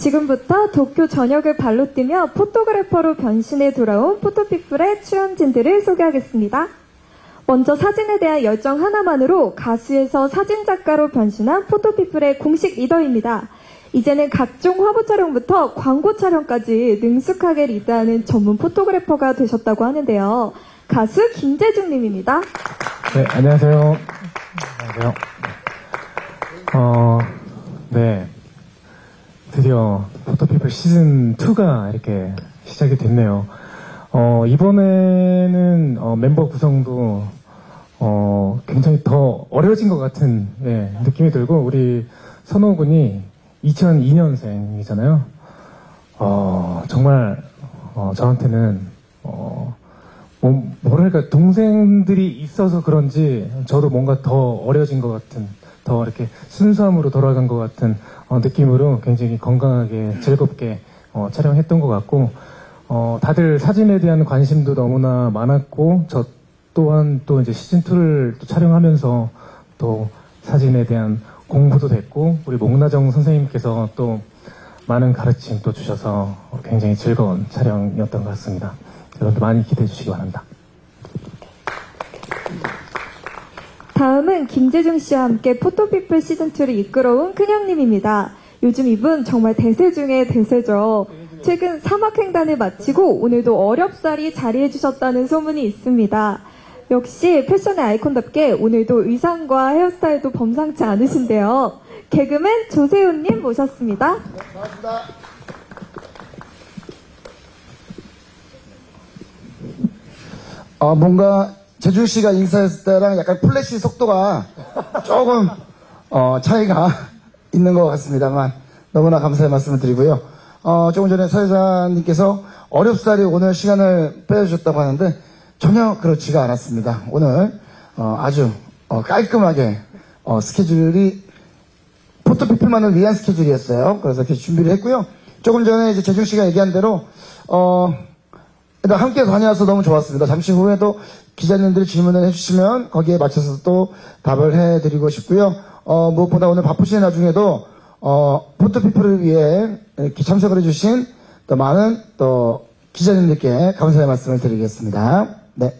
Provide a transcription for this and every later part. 지금부터 도쿄 전역을 발로 뛰며 포토그래퍼로 변신해 돌아온 포토피플의 출연진들을 소개하겠습니다. 먼저 사진에 대한 열정 하나만으로 가수에서 사진작가로 변신한 포토피플의 공식 리더입니다. 이제는 각종 화보 촬영부터 광고 촬영까지 능숙하게 리드하는 전문 포토그래퍼가 되셨다고 하는데요. 가수 김재중 님입니다. 네, 안녕하세요. 안녕하세요. 네. 드디어 포토피플 시즌 2가 이렇게 시작이 됐네요. 이번에는 멤버 구성도 굉장히 더 어려워진 것 같은 느낌이 들고, 우리 선호 군이 2002년생이잖아요. 정말 저한테는 뭐랄까, 동생들이 있어서 그런지 저도 뭔가 더 어려진 것 같은, 더 이렇게 순수함으로 돌아간 것 같은 느낌으로 굉장히 건강하게 즐겁게 촬영했던 것 같고, 다들 사진에 대한 관심도 너무나 많았고, 저 또한 또 이제 시즌2를 또 촬영하면서 또 사진에 대한 공부도 됐고, 우리 목나정 선생님께서 또 많은 가르침 또 주셔서 굉장히 즐거운 촬영이었던 것 같습니다. 여러분도 많이 기대해 주시기 바랍니다. 다음은 김재중 씨와 함께 포토피플 시즌2를 이끌어온 큰형님입니다. 요즘 이분 정말 대세 중에 대세죠. 최근 사막횡단을 마치고 오늘도 어렵사리 자리해 주셨다는 소문이 있습니다. 역시 패션의 아이콘답게 오늘도 의상과 헤어스타일도 범상치 않으신데요. 개그맨 조세훈님 모셨습니다. 네, 반갑습니다. 뭔가 재준 씨가 인사했을 때랑 약간 플래시 속도가 조금 차이가 있는 것 같습니다만, 너무나 감사의 말씀을 드리고요. 조금 전에 서회장님께서 어렵사리 오늘 시간을 빼주셨다고 하는데 전혀 그렇지가 않았습니다. 오늘 아주 깔끔하게 스케줄이 포토피플만을 위한 스케줄이었어요. 그래서 이렇게 준비를 했고요. 조금 전에 이제 재중 씨가 얘기한 대로 일단 함께 다녀와서 너무 좋았습니다. 잠시 후에도 기자님들이 질문을 해주시면 거기에 맞춰서 또 답을 해드리고 싶고요. 무엇보다 오늘 바쁘신 나중에도 포토피플을 위해 이렇게 참석을 해주신 또 많은 또 기자님들께 감사의 말씀을 드리겠습니다. 네.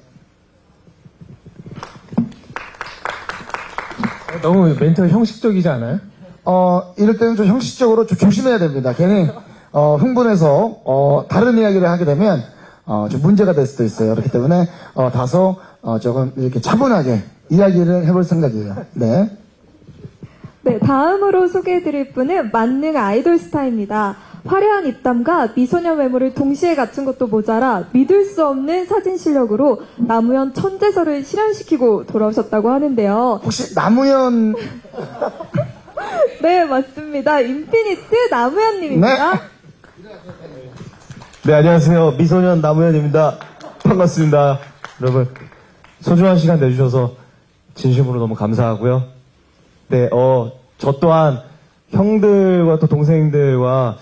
너무 멘트가 형식적이지 않아요? 이럴 때는 좀 형식적으로 좀 조심해야 됩니다. 괜히 흥분해서 다른 이야기를 하게 되면 좀 문제가 될 수도 있어요. 그렇기 때문에 다소 조금 이렇게 차분하게 이야기를 해볼 생각이에요. 네. 네, 다음으로 소개해드릴 분은 만능 아이돌 스타입니다. 화려한 입담과 미소년 외모를 동시에 갖춘 것도 모자라 믿을 수 없는 사진 실력으로 남우현 천재설을 실현시키고 돌아오셨다고 하는데요. 혹시 남우현... 네, 맞습니다. 인피니트 남우현님입니다. 네. 네, 안녕하세요. 미소년 남우현입니다. 반갑습니다. 여러분, 소중한 시간 내주셔서 진심으로 너무 감사하고요. 네, 저 또한 형들과 또 동생들과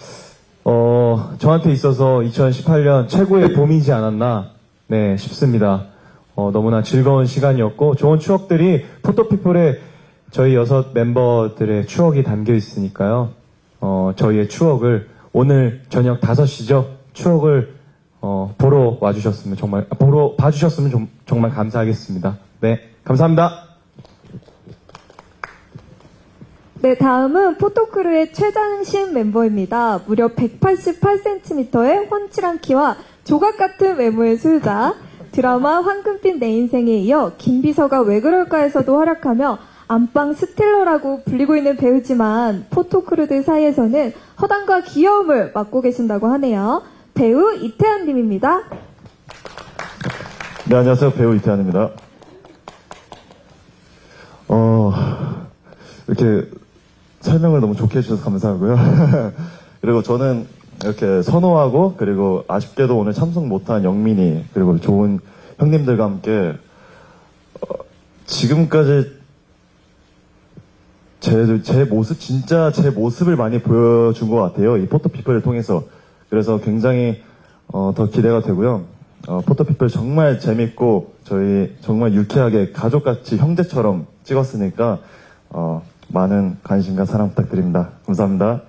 저한테 있어서 2018년 최고의 봄이지 않았나 네 싶습니다. 너무나 즐거운 시간이었고, 좋은 추억들이 포토피플에 저희 6 멤버들의 추억이 담겨 있으니까요. 저희의 추억을 오늘 저녁 5시죠. 추억을 보러 와주셨으면 정말, 보러 봐주셨으면 정말 감사하겠습니다. 네, 감사합니다. 네, 다음은 포토크루의 최장신 멤버입니다. 무려 188cm의 훤칠한 키와 조각같은 외모의 소유자, 드라마 황금빛 내 인생에 이어 김비서가 왜 그럴까에서도 활약하며 안방 스틸러라고 불리고 있는 배우지만 포토크루들 사이에서는 허당과 귀여움을 맡고 계신다고 하네요. 배우 이태환 님입니다. 네, 안녕하세요. 배우 이태환입니다. 이렇게 설명을 너무 좋게 해주셔서 감사하고요. 그리고 저는 이렇게 선호하고, 그리고 아쉽게도 오늘 참석 못한 영민이, 그리고 좋은 형님들과 함께 지금까지 제 모습, 진짜 제 모습을 많이 보여준 것 같아요. 이 포토피플을 통해서. 그래서 굉장히 더 기대가 되고요. 포토피플 정말 재밌고 저희 정말 유쾌하게 가족같이 형제처럼 찍었으니까 많은 관심과 사랑 부탁드립니다. 감사합니다.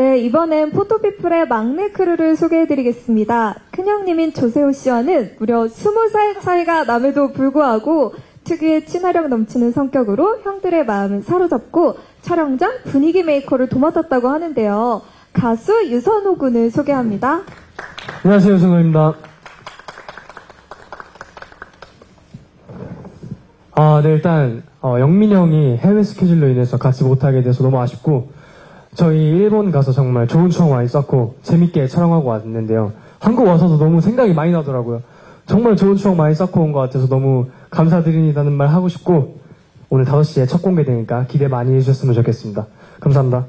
네, 이번엔 포토피플의 막내 크루를 소개해드리겠습니다. 큰형님인 조세훈 씨와는 무려 20살 차이가 남에도 불구하고 특유의 친화력 넘치는 성격으로 형들의 마음을 사로잡고 촬영장 분위기 메이커를 도맡았다고 하는데요. 가수 유선호 군을 소개합니다. 안녕하세요, 유선호입니다. 네, 일단 영민 형이 해외 스케줄로 인해서 같이 못하게 돼서 너무 아쉽고 저희 일본 가서 정말 좋은 추억 많이 쌓고 재밌게 촬영하고 왔는데요. 한국 와서도 너무 생각이 많이 나더라고요. 정말 좋은 추억 많이 쌓고 온 것 같아서 너무 감사드린다는 말 하고 싶고 오늘 5시에 첫 공개되니까 기대 많이 해주셨으면 좋겠습니다. 감사합니다.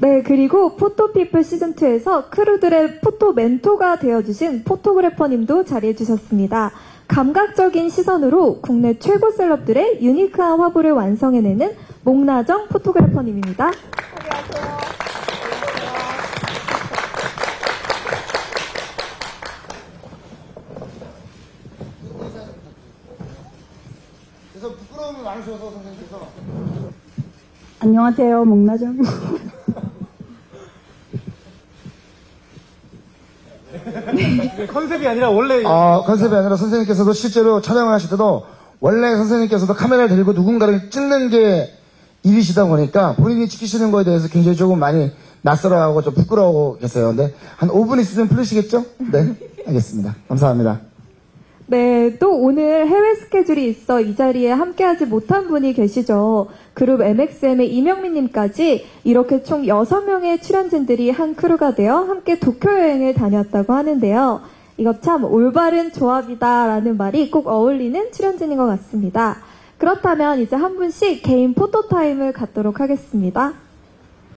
네, 그리고 포토피플 시즌2에서 크루들의 포토 멘토가 되어주신 포토그래퍼님도 자리해주셨습니다. 감각적인 시선으로 국내 최고 셀럽들의 유니크한 화보를 완성해내는 목나정 포토그래퍼님입니다. 안녕하세요. 그래서 부끄러움이 많으셔서 선생님께서 안녕하세요, 목나정. 컨셉이 아니라 원래 컨셉이 아니라 선생님께서도 실제로 촬영을 하실 때도 원래 선생님께서도 카메라를 들고 누군가를 찍는 게 일이시다 보니까 본인이 찍히시는 거에 대해서 굉장히 조금 많이 낯설어하고 좀 부끄러워하고 계세요. 근데 한 5분 있으면 풀리시겠죠? 네, 알겠습니다. 감사합니다. 네, 또 오늘 해외 스케줄이 있어 이 자리에 함께하지 못한 분이 계시죠. 그룹 MXM의 이명민 님까지 이렇게 총 6명의 출연진들이 한 크루가 되어 함께 도쿄 여행을 다녔다고 하는데요. 이거 참 올바른 조합이다라는 말이 꼭 어울리는 출연진인 것 같습니다. 그렇다면 이제 한 분씩 개인 포토타임을 갖도록 하겠습니다.